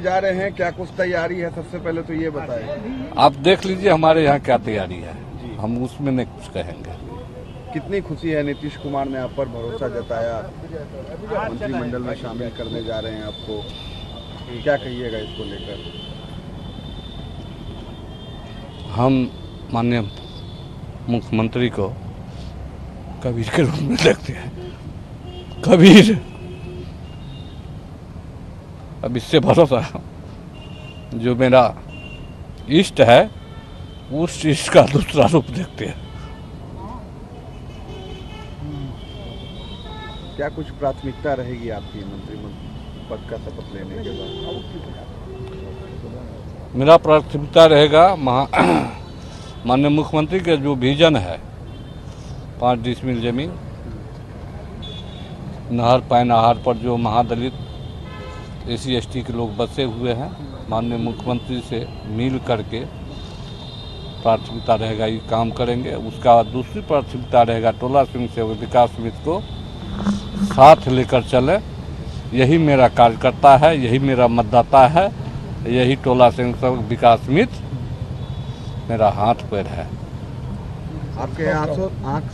जा रहे हैं, क्या कुछ तैयारी है? सबसे पहले तो ये बताएं। आप देख लीजिए हमारे यहाँ क्या तैयारी है, हम उसमें नहीं कुछ कहेंगे। कितनी खुशी है, नीतीश कुमार ने आप पर भरोसा जताया, मंत्रिमंडल में शामिल करने जा रहे हैं आपको, क्या कहिएगा इसको लेकर? हम माननीय मुख्यमंत्री को कबीर के रूप में देखते हैं। कबीर, अब इससे भरोसा जो मेरा इष्ट है उस इष्ट का दूसरा रूप देखते हैं। क्या कुछ प्राथमिकता रहेगी आपकी मंत्रिमंडल पद का शपथ लेने के बाद? मेरा प्राथमिकता रहेगा माननीय मुख्यमंत्री का जो विजन है, 5 डिसमिल जमीन, नहर पाइन आहार पर जो महादलित SC/ST के लोग बसे हुए हैं, माननीय मुख्यमंत्री से मिल करके प्राथमिकता रहेगा ये काम करेंगे। उसका दूसरी प्राथमिकता रहेगा टोला सिंह से विकास समिति को साथ लेकर चले। यही मेरा कार्यकर्ता है, यही मेरा मतदाता है, यही टोला सिंह से विकास समिति मेरा हाथ पैर है। आपके आंख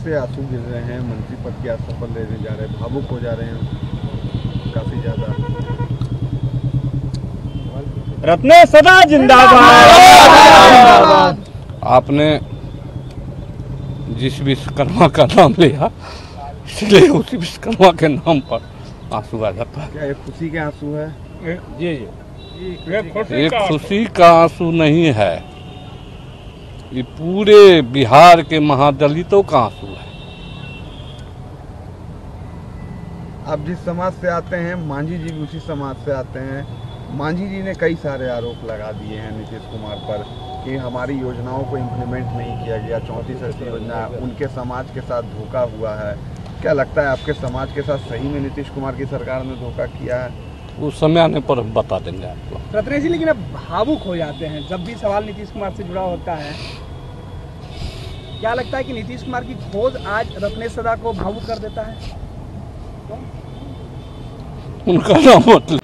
से आंसू गिर रहे हैं, मंत्री पद की शपथ लेने जा रहे हैं, भावुक हो जा रहे हैं काफी ज्यादा। रत्नेश सदा जिंदाबाद। आपने जिस विश्वकर्मा का नाम लिया इसलिए उसी विश्वकर्मा के नाम पर आंसू आ जाता है। क्या ये खुशी के आंसू है? जी, एक खुशी का आंसू नहीं है, ये पूरे बिहार के महादलितों का आंसू है। आप जिस समाज से आते हैं, मांझी जी भी उसी समाज से आते हैं। मांझी जी ने कई सारे आरोप लगा दिए हैं नीतीश कुमार पर कि हमारी योजनाओं को इम्प्लीमेंट नहीं किया गया, 34 ऐसी योजना, उनके समाज के साथ धोखा हुआ है। क्या लगता है आपके समाज के साथ सही में नीतीश कुमार की सरकार ने धोखा किया है? उस समय आने पर हम बता देंगे आपको। रत्नेश जी, लेकिन अब भावुक हो जाते हैं जब भी सवाल नीतीश कुमार से जुड़ा होता है। क्या लगता है कि नीतीश कुमार की खोज आज रत्नेश सदा को भावुक कर देता है? उनका नाम